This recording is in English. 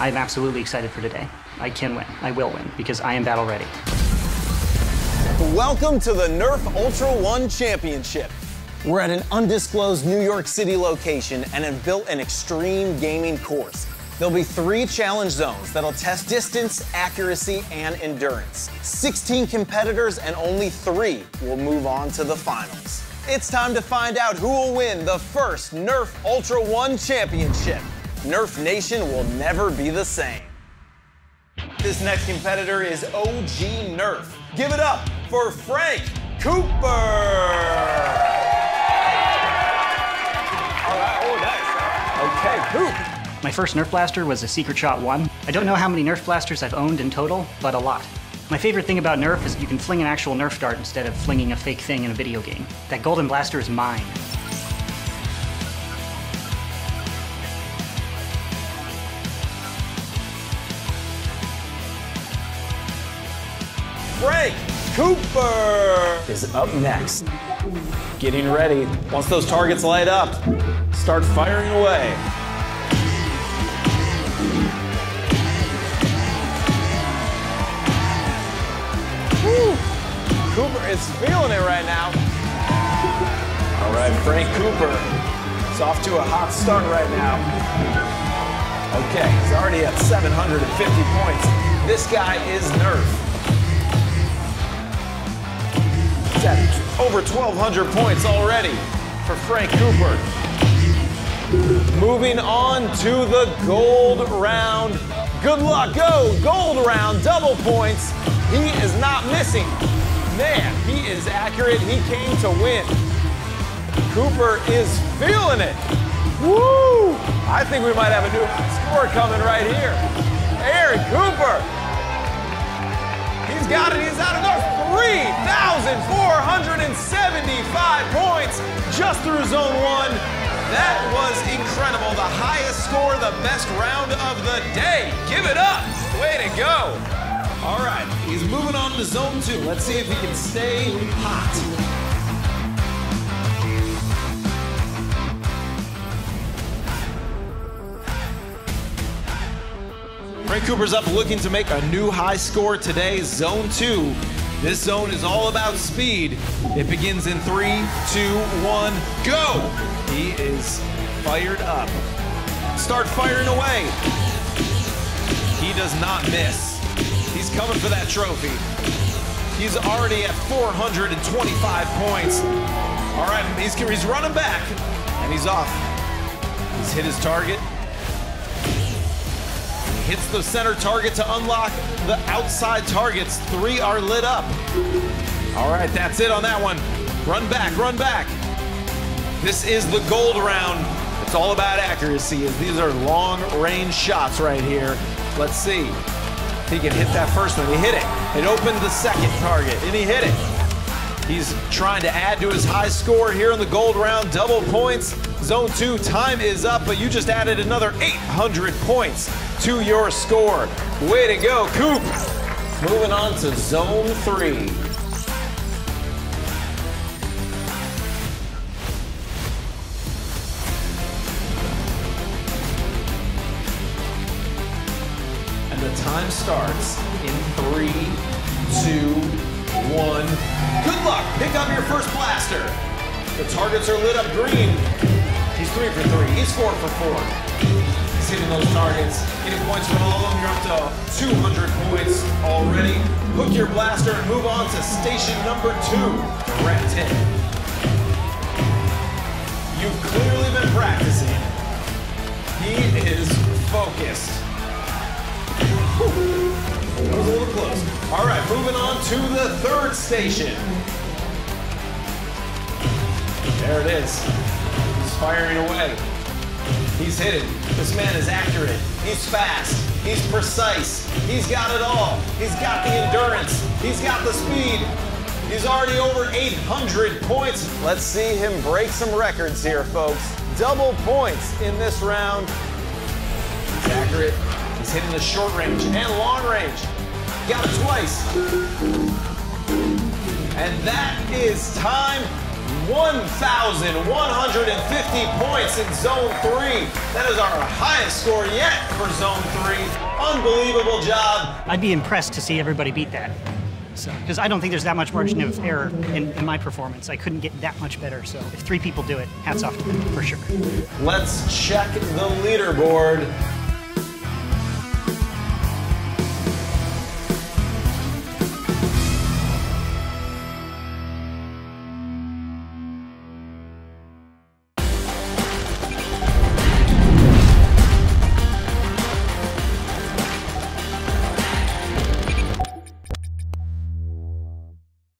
I'm absolutely excited for today. I can win. I will win because I am battle ready. Welcome to the NERF Ultra One Championship. We're at an undisclosed New York City location and have built an extreme gaming course. There'll be 3 challenge zones that'll test distance, accuracy, and endurance. 16 competitors and only 3 will move on to the finals. It's time to find out who will win the first NERF Ultra One Championship. NERF Nation will never be the same. This next competitor is OG NERF. Give it up for Frank Cooper! All right, oh, nice. Okay, Coop. My first Nerf blaster was a Secret Shot 1. I don't know how many Nerf blasters I've owned in total, but a lot. My favorite thing about Nerf is you can fling an actual Nerf dart instead of flinging a fake thing in a video game. That golden blaster is mine. Frank Cooper is up next. Getting ready. Once those targets light up, start firing away. Cooper is feeling it right now. All right, Frank Cooper is off to a hot start right now. Okay, he's already at 750 points. This guy is NERF. He's at over 1,200 points already for Frank Cooper. Moving on to the gold round. Good luck, go! Gold round, double points. He is not missing. Man, he is accurate. He came to win. Cooper is feeling it. Woo! I think we might have a new score coming right here. Aaron Cooper. He's got it. He's at another 3,475 points just through zone 1. That was incredible. The highest score, the best round of the day. Give it up. Way to go. All right, he's moving on to zone 2. Let's see if he can stay hot. Frank Cooper's up looking to make a new high score today, zone 2. This zone is all about speed. It begins in 3, 2, 1, go! He is fired up. Start firing away. He does not miss. He's coming for that trophy. He's already at 425 points. All right, he's running back, and he's off. He's hit his target. He hits the center target to unlock the outside targets. 3 are lit up. All right, that's it on that one. Run back, run back. This is the gold round. It's all about accuracy, as these are long-range shots right here. Let's see. He can hit that first one. He hit it. It opened the second target, and he hit it. He's trying to add to his high score here in the gold round. Double points. Zone 2, time is up, but you just added another 800 points to your score. Way to go, Coop. Moving on to zone 3. The time starts in 3, 2, 1. Good luck, pick up your first blaster. The targets are lit up green. He's 3 for 3, he's 4 for 4. He's hitting those targets, getting points from all of them. You're up to 200 points already. Hook your blaster and move on to station number 2, the Red Ten. You've clearly been practicing. He is focused. That was a little close. All right, moving on to the third station. There it is. He's firing away. He's hit it. This man is accurate. He's fast. He's precise. He's got it all. He's got the endurance. He's got the speed. He's already over 800 points. Let's see him break some records here, folks. Double points in this round. He's accurate. He's hitting the short range and long range. Got it twice. And that is time. 1,150 points in Zone 3. That is our highest score yet for Zone 3. Unbelievable job. I'd be impressed to see everybody beat that. Because I don't think there's that much margin of error in my performance. I couldn't get that much better, so if 3 people do it, hats off to them, for sure. Let's check the leaderboard.